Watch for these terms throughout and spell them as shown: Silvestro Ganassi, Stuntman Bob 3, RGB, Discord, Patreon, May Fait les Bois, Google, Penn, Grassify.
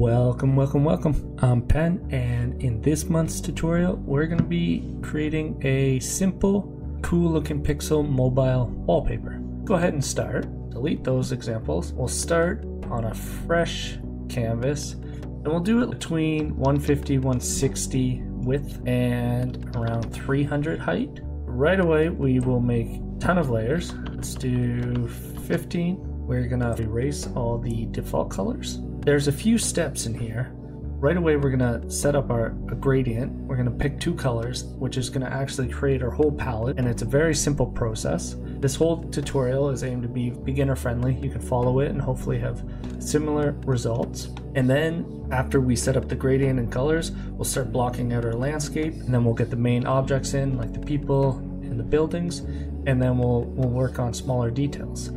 Welcome, welcome, welcome. I'm Penn, and in this month's tutorial, we're going to be creating a simple, cool-looking pixel mobile wallpaper. Go ahead and start. Delete those examples. We'll start on a fresh canvas, and we'll do it between 150, 160 width and around 300 height. Right away, we will make a ton of layers. Let's do 15. We're gonna erase all the default colors. There's a few steps in here. Right away, we're gonna set up a gradient. We're gonna pick two colors, which is gonna actually create our whole palette, and it's a very simple process. This whole tutorial is aimed to be beginner friendly. You can follow it and hopefully have similar results. And then after we set up the gradient and colors, we'll start blocking out our landscape, and then we'll get the main objects in, like the people and the buildings, and then we'll work on smaller details.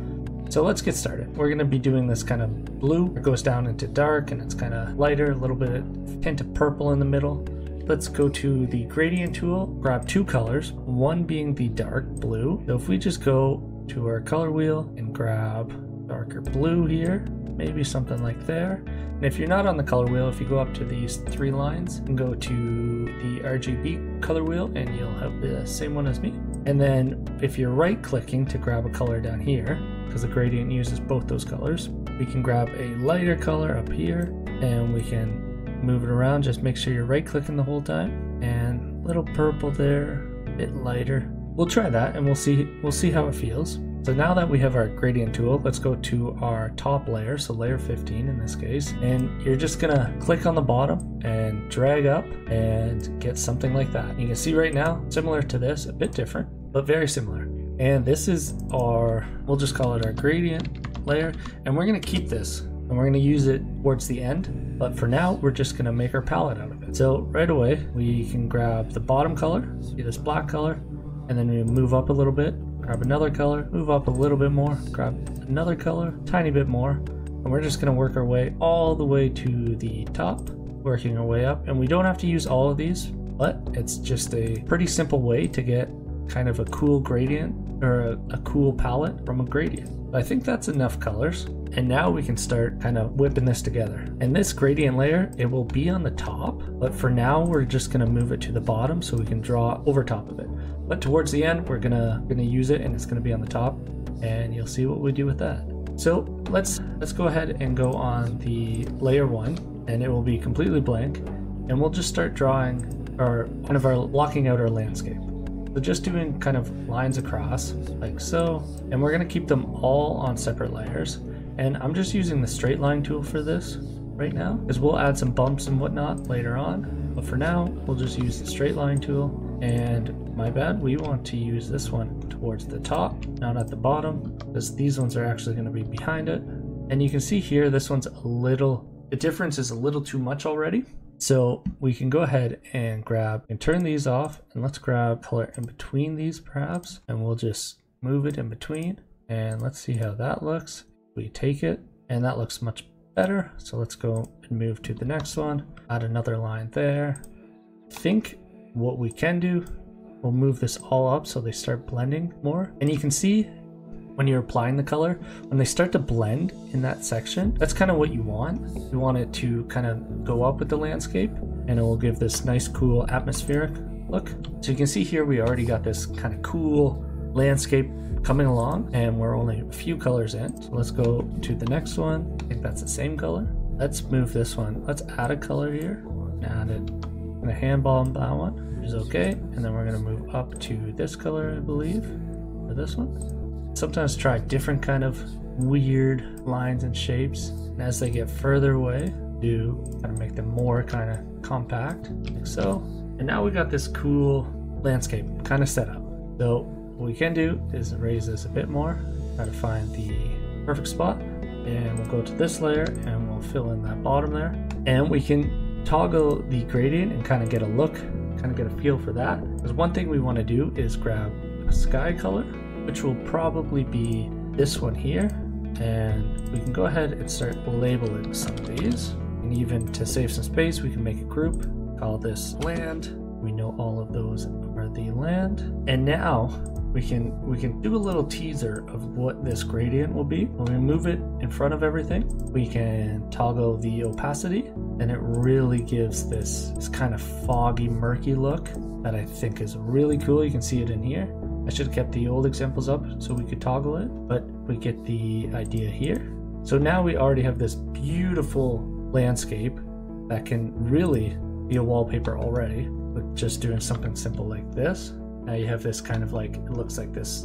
So let's get started. We're going to be doing this kind of blue. It goes down into dark and it's kind of lighter, a little bit of tint of purple in the middle. Let's go to the gradient tool, grab two colors, one being the dark blue. So if we just go to our color wheel and grab darker blue here, maybe something like there. And if you're not on the color wheel, if you go up to these three lines and go to the RGB color wheel, and you'll have the same one as me. And then if you're right clicking to grab a color down here, because the gradient uses both those colors, we can grab a lighter color up here and we can move it around. Just make sure you're right clicking the whole time, and little purple there, a bit lighter. We'll try that and we'll see how it feels. So now that we have our gradient tool, let's go to our top layer, so layer 15 in this case, and you're just gonna click on the bottom and drag up and get something like that. You can see right now, similar to this, a bit different, but very similar. And this is our, we'll just call it our gradient layer, and we're gonna keep this, and we're gonna use it towards the end, but for now, we're just gonna make our palette out of it. So right away, we can grab the bottom color, see this black color, and then we move up a little bit, grab another color, move up a little bit more, grab another color, tiny bit more, and we're just gonna work our way all the way to the top, working our way up, and we don't have to use all of these, but it's just a pretty simple way to get kind of a cool gradient or a cool palette from a gradient. I think that's enough colors, and now we can start kind of whipping this together. And this gradient layer, it will be on the top, but for now we're just going to move it to the bottom so we can draw over top of it. But towards the end, we're gonna use it, and it's gonna be on the top, and you'll see what we do with that. So let's go ahead and go on the layer one, and it will be completely blank, and we'll just start drawing our kind of blocking out our landscape. So just doing kind of lines across like so, and we're gonna keep them all on separate layers. And I'm just using the straight line tool for this right now, because we'll add some bumps and whatnot later on. But for now, we'll just use the straight line tool. And my bad, we want to use this one towards the top, not at the bottom, because these ones are actually going to be behind it. And you can see here, this one's a little, the difference is a little too much already. So we can go ahead and grab and turn these off, and let's grab color in between these perhaps, and we'll just move it in between, and let's see how that looks. We take it, and that looks much better. So let's go and move to the next one, add another line there. I think what we can do, we'll move this all up so they start blending more. And you can see when you're applying the color, when they start to blend in that section, that's kind of what you want. You want it to kind of go up with the landscape, and it will give this nice, cool, atmospheric look. So you can see here, we already got this kind of cool landscape coming along, and we're only a few colors in. So let's go to the next one. I think that's the same color. Let's move this one. Let's add a color here, add it. I'm gonna handball that one, which is okay. And then we're gonna move up to this color, I believe, or this one. Sometimes try different kind of weird lines and shapes. And as they get further away, do kind of make them more kind of compact, like so. And now we got this cool landscape kind of set up. So what we can do is raise this a bit more, try to find the perfect spot. And we'll go to this layer and we'll fill in that bottom there. And we can toggle the gradient and kind of get a look, kind of get a feel for that. Because one thing we want to do is grab a sky color, which will probably be this one here. And we can go ahead and start labeling some of these. And even to save some space, we can make a group, call this land. We know all of those are the land. And now we can do a little teaser of what this gradient will be. When we move it in front of everything, we can toggle the opacity, and it really gives this kind of foggy, murky look that I think is really cool. You can see it in here. I should have kept the old examples up so we could toggle it, but we get the idea here. So now we already have this beautiful landscape that can really be a wallpaper already with just doing something simple like this. Now you have this kind of like, it looks like this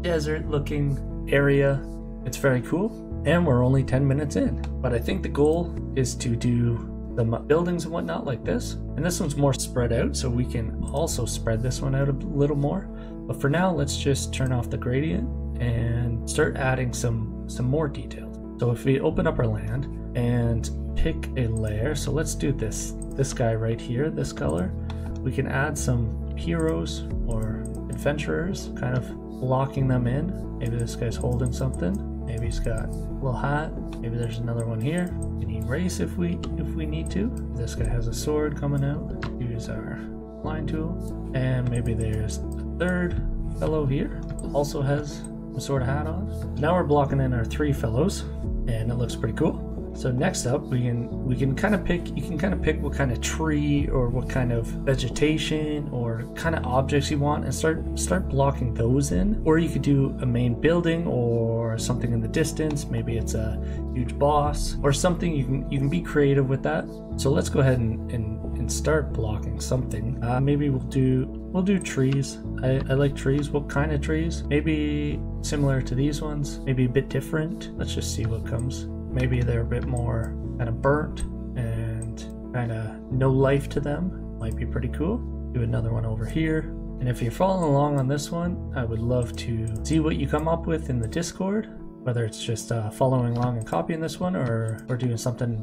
desert looking area. It's very cool. And we're only 10 minutes in, but I think the goal is to do the buildings and whatnot like this. And this one's more spread out, so we can also spread this one out a little more. But for now, let's just turn off the gradient and start adding some more details. So if we open up our land and pick a layer, so let's do this guy right here, this color, we can add some heroes or adventurers, kind of locking them in. Maybe this guy's holding something. Maybe he's got a little hat. Maybe there's another one here. We can erase if we need to. This guy has a sword coming out. Use our line tool. And maybe there's a third fellow here. Also has some sort of hat on. Now we're blocking in our three fellows, and it looks pretty cool. So next up, we can kind of pick. You can kind of pick what kind of tree or what kind of vegetation or kind of objects you want, and start blocking those in. Or you could do a main building or something in the distance. Maybe it's a huge boss or something. You can be creative with that. So let's go ahead and start blocking something. Maybe we'll do trees. I like trees. What kind of trees? Maybe similar to these ones. Maybe a bit different. Let's just see what comes. Maybe they're a bit more kind of burnt and kind of no life to them. Might be pretty cool. Do another one over here. And if you're following along on this one, I would love to see what you come up with in the Discord, whether it's just following along and copying this one or doing something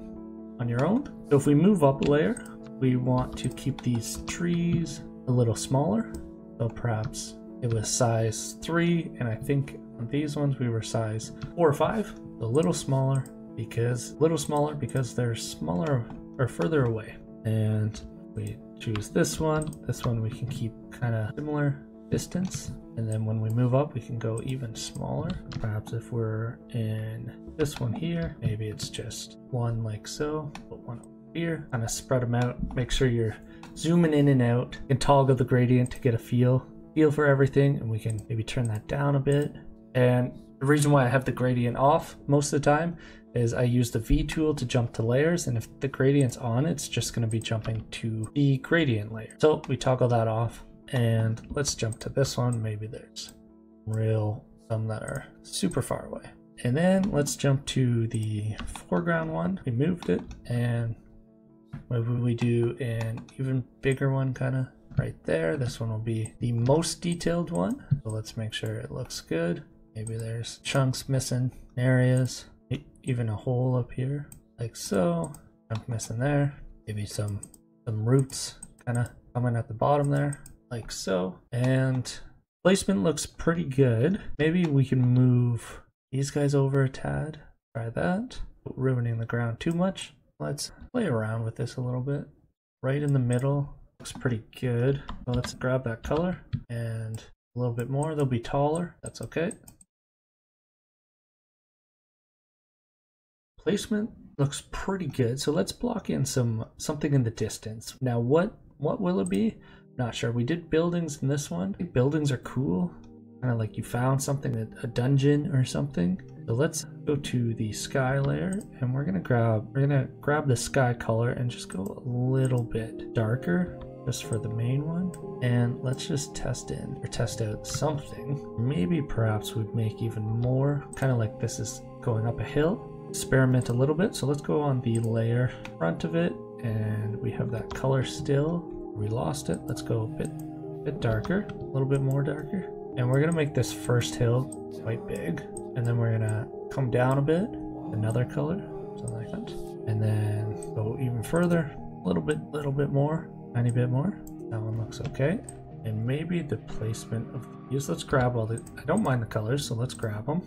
on your own. So if we move up a layer, we want to keep these trees a little smaller. So perhaps it was size 3, and I think on these ones we were size 4 or 5. A little smaller because they're smaller or further away. And we choose this one we can keep kind of similar distance, and then when we move up we can go even smaller. Perhaps if we're in this one here, maybe it's just one like so, but one over here, kind of spread them out. Make sure you're zooming in and out and toggle the gradient to get a feel for everything. And we can maybe turn that down a bit. And the reason why I have the gradient off most of the time is I use the V tool to jump to layers, and if the gradient's on, it's just going to be jumping to the gradient layer. So we toggle that off, and let's jump to this one. Maybe there's some that are super far away. And then let's jump to the foreground one. We moved it, and maybe we do an even bigger one kind of right there. This one will be the most detailed one. So let's make sure it looks good. Maybe there's chunks missing, areas, even a hole up here, like so. Chunk missing there. Maybe some roots kind of coming at the bottom there, like so. And placement looks pretty good. Maybe we can move these guys over a tad. Try that. Ruining the ground too much. Let's play around with this a little bit. Right in the middle looks pretty good. So let's grab that color and a little bit more. They'll be taller. That's okay. Placement looks pretty good. So let's block in something in the distance. Now what will it be? Not sure. We did buildings in this one. Buildings are cool. Kind of like you found something, a dungeon or something. So let's go to the sky layer, and we're gonna grab the sky color and just go a little bit darker just for the main one. And let's just test out something. Maybe perhaps we'd make even more, kind of like this is going up a hill. Experiment a little bit. So let's go on the layer front of it, and we have that color still. We lost it. Let's go a bit darker, a little bit more darker. And we're gonna make this first hill quite big, and then we're gonna come down a bit, another color, something like that, and then go even further, a little bit more, tiny bit more. That one looks okay. And maybe the placement of these, let's grab all the, I don't mind the colors, so let's grab them.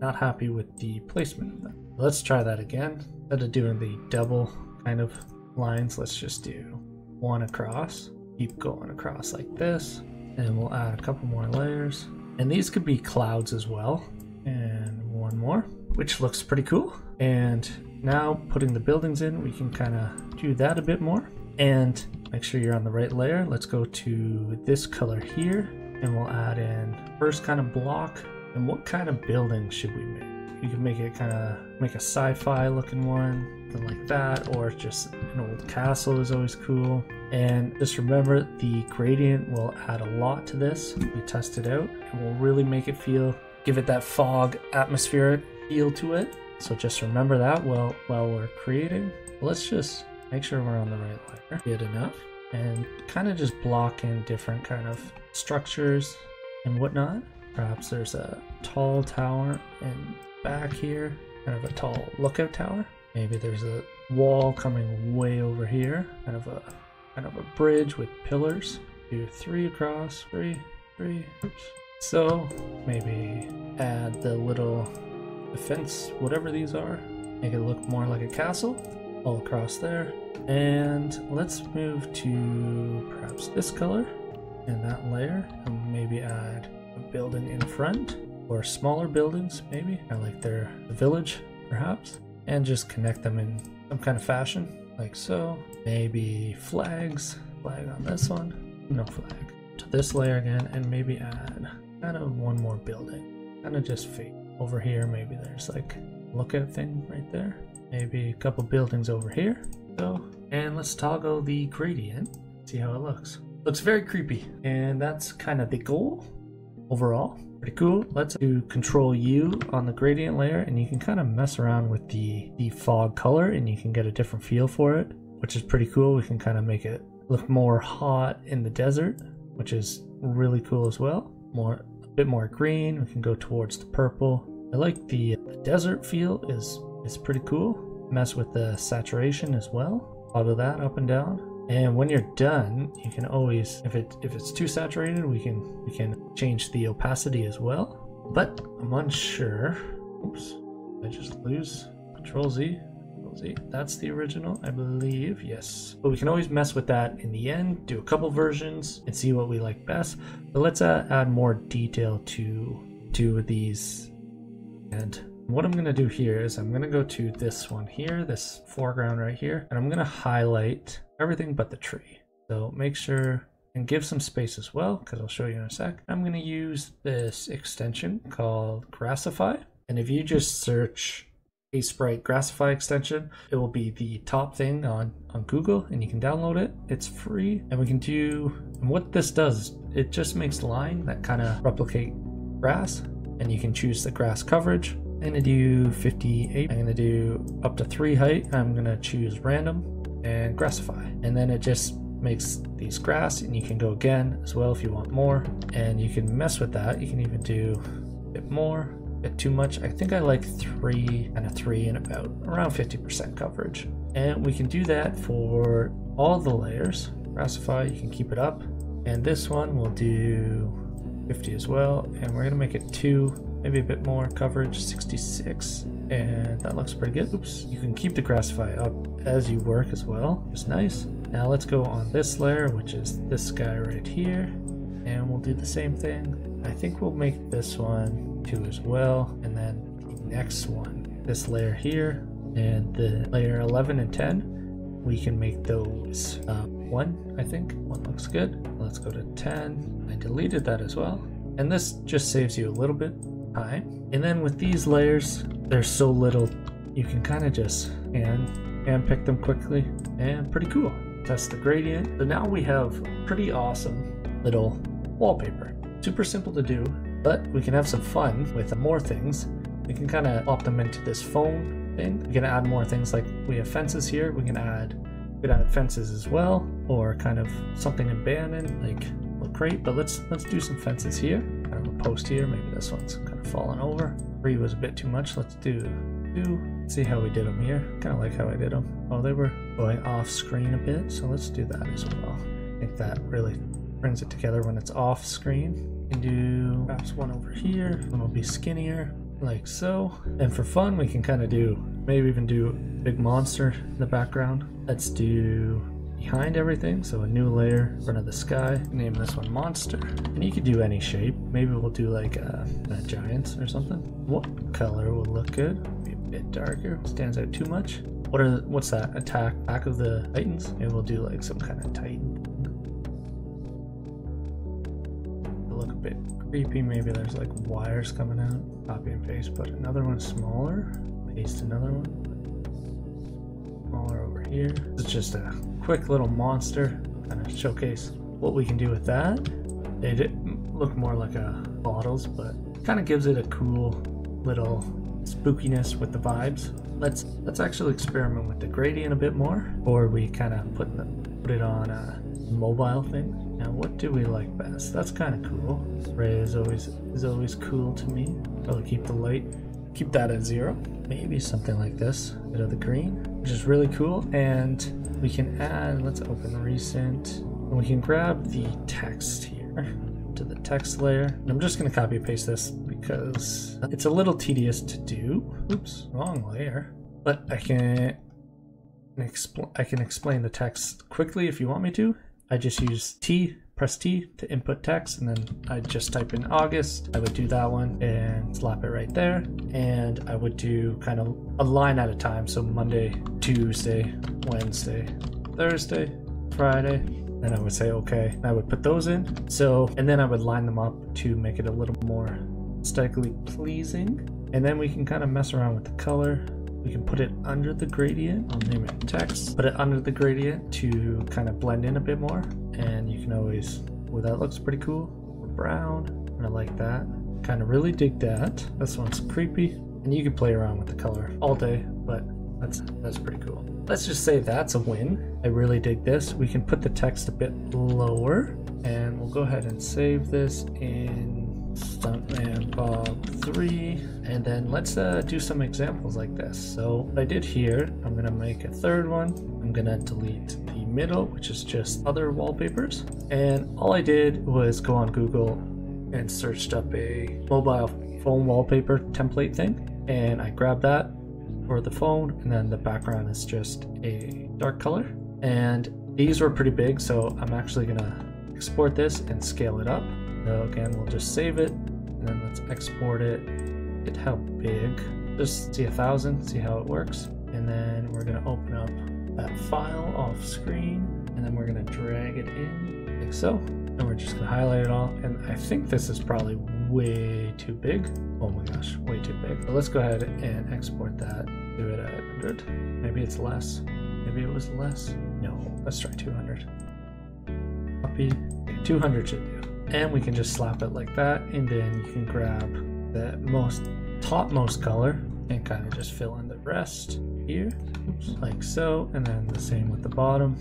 Not happy with the placement of them. Let's try that again. Instead of doing the double kind of lines, let's just do one across. Keep going across like this. and we'll add a couple more layers, and these could be clouds as well, and one more, which looks pretty cool. And now putting the buildings in, we can kind of do that a bit more and make sure you're on the right layer. Let's go to this color here, and we'll add in first kind of block. And what kind of building should we make? You can make it kind of make a sci-fi looking one, something like that, or just an old castle is always cool. And just remember, the gradient will add a lot to this. We test it out and we'll really make it feel, give it that fog atmospheric feel to it. So just remember that while we're creating. Let's just make sure we're on the right layer, good enough, and kind of just block in different kind of structures and whatnot. Perhaps there's a tall tower, and back here, kind of a tall lookout tower. Maybe there's a wall coming way over here, kind of a bridge with pillars. Do three across, three. Oops. So maybe add the little defense, whatever these are. Make it look more like a castle all across there. And let's move to perhaps this color and that layer, and maybe add a building in front. Or smaller buildings, maybe, or like their village, perhaps, and just connect them in some kind of fashion, like so. Maybe flags, flag on this one, no flag. To this layer again, and maybe add kind of one more building, kind of just fade. Over here, maybe there's like a lookout thing right there. Maybe a couple buildings over here. So, and let's toggle the gradient, see how it looks. Looks very creepy, and that's kind of the goal overall. Pretty cool. Let's do Control U on the gradient layer, and you can kind of mess around with the fog color, and you can get a different feel for it, which is pretty cool. We can kind of make it look more hot in the desert, which is really cool as well. More, a bit more green. We can go towards the purple. I like the desert feel is pretty cool. Mess with the saturation as well. Toggle that up and down. And when you're done, you can always, if it's too saturated, we can change the opacity as well. But I'm unsure. Oops, did I just lose? Control Z. That's the original, I believe. Yes. But we can always mess with that in the end. Do a couple versions and see what we like best. But let's add more detail to these. And what I'm gonna do here is I'm gonna go to this one here, this foreground right here, and I'm gonna highlight everything but the tree. So make sure and give some space as well, because I'll show you in a sec. I'm going to use this extension called Grassify, and if you just search a sprite Grassify extension, it will be the top thing on Google, and you can download it. It's free, and we can do, and what this does, it just makes lines that kind of replicate grass, and you can choose the grass coverage. I'm going to do 58. I'm going to do up to 3 height. I'm going to choose random and Grassify, and then it just makes these grass, and you can go again as well if you want more, and you can mess with that. You can even do a bit more, a bit too much. I think I like 3, kind of 3 and about around 50% coverage, and we can do that for all the layers. Grassify, you can keep it up, and this one we'll do 50 as well, and we're gonna make it 2, maybe a bit more coverage, 66, and that looks pretty good. Oops, you can keep the Grassify up as you work as well, it's nice. Now let's go on this layer, which is this guy right here, and we'll do the same thing. I think we'll make this one 2 as well, and then the next one, this layer here, and the layer 11 and 10, we can make those 1, I think. 1 looks good. Let's go to 10. I deleted that as well, and this just saves you a little bit time. And then with these layers, there's so little, you can kind of just and pick them quickly, and pretty cool. Test the gradient. So now we have pretty awesome little wallpaper. Super simple to do, but we can have some fun with more things. We can kind of pop them into this foam thing. We can add more things, like we have fences here. We could add fences as well, or kind of something abandoned, like look great. But let's do some fences here. Kind of a post here. Maybe this one's kind of fallen over. 3 was a bit too much. Let's do 2. See how we did them here. Kind of like how I did them. Oh, they were going off screen a bit, so let's do that as well. I think that really brings it together when it's off screen. We can do perhaps one over here. One will be skinnier, like so. And for fun, we can kind of do, maybe even do a big monster in the background. Let's do behind everything, so a new layer in front of the sky. Name this one Monster. And you could do any shape. Maybe we'll do like a giant or something. What color will look good? Maybe a bit darker. Stands out too much. What's that? Attack of the Titans? Maybe we'll do like some kind of Titan. Look a bit creepy. Maybe there's like wires coming out. Copy and paste, put another one smaller. Paste another one. Smaller over here. It's just a quick little monster. Kind of showcase what we can do with that. They didn't look more like a bottles, but kind of gives it a cool little spookiness with the vibes. Let's actually experiment with the gradient a bit more, or we kind of put it on a mobile thing. Now what do we like best? That's kind of cool. Ray is always cool to me. I'll keep the light, keep that at 0. Maybe something like this, a bit of the green, which is really cool. And we can add, let's open recent, and we can grab the text here to the text layer. And I'm just gonna copy and paste this because it's a little tedious to do. Oops, wrong layer. But I can explain the text quickly if you want me to. I just use press T to input text, and then I just type in August. I would do that one and slap it right there. And I would do kind of a line at a time. So Monday, Tuesday, Wednesday, Thursday, Friday. Then I would say, okay, and I would put those in. So, and then I would line them up to make it a little more aesthetically pleasing. And then we can kind of mess around with the color. We can put it under the gradient. I'll name it text. Put it under the gradient to kind of blend in a bit more. And you can always, well, that looks pretty cool. Brown, I like that. Kind of really dig that. This one's creepy. And you can play around with the color all day, but that's pretty cool. Let's just say that's a win. I really dig this. We can put the text a bit lower, and we'll go ahead and save this in Stuntman Bob 3, and then let's do some examples like this. So what I did here, I'm gonna make a third one. I'm gonna delete the middle, which is just other wallpapers, and all I did was go on Google and searched up a mobile phone wallpaper template thing, and I grabbed that for the phone, and then the background is just a dark color. And these were pretty big, so I'm actually gonna export this and scale it up. So again, we'll just save it, and then let's export it. Look at how big. Just see 1,000, see how it works. And then we're gonna open up that file off screen, and then we're gonna drag it in, like so. And we're just gonna highlight it all. And I think this is probably way too big. Oh my gosh, way too big. But let's go ahead and export that. Do it at 100. Maybe it's less. Maybe it was less. No, let's try 200. Copy. 200 should do. And we can just slap it like that, and then you can grab the topmost color and kind of just fill in the rest here, oops, like so, and then the same with the bottom.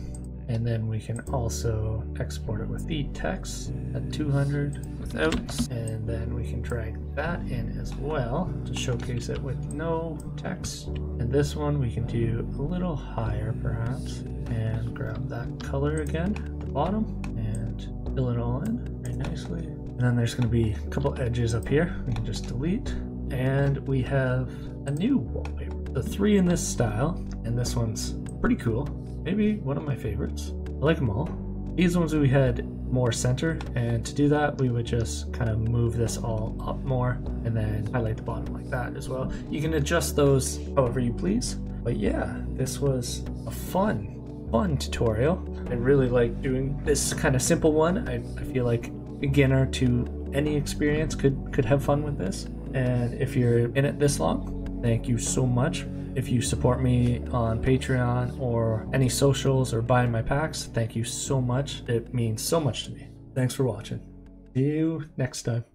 And then we can also export it with the text at 200 without, and then we can drag that in as well to showcase it with no text. And this one we can do a little higher perhaps, and grab that color again at the bottom and fill it all in very nicely. And then there's going to be a couple edges up here. We can just delete, and we have a new wallpaper. The 3 in this style, and this one's pretty cool. Maybe one of my favorites. I like them all. These ones we had more center, and to do that we would just kind of move this all up more, and then highlight the bottom like that as well. You can adjust those however you please. But yeah, this was a fun tutorial. I really like doing this kind of simple one. I feel like beginner to any experience could have fun with this. And if you're in it this long, thank you so much. If you support me on Patreon or any socials or buying my packs, thank you so much. It means so much to me. Thanks for watching. See you next time.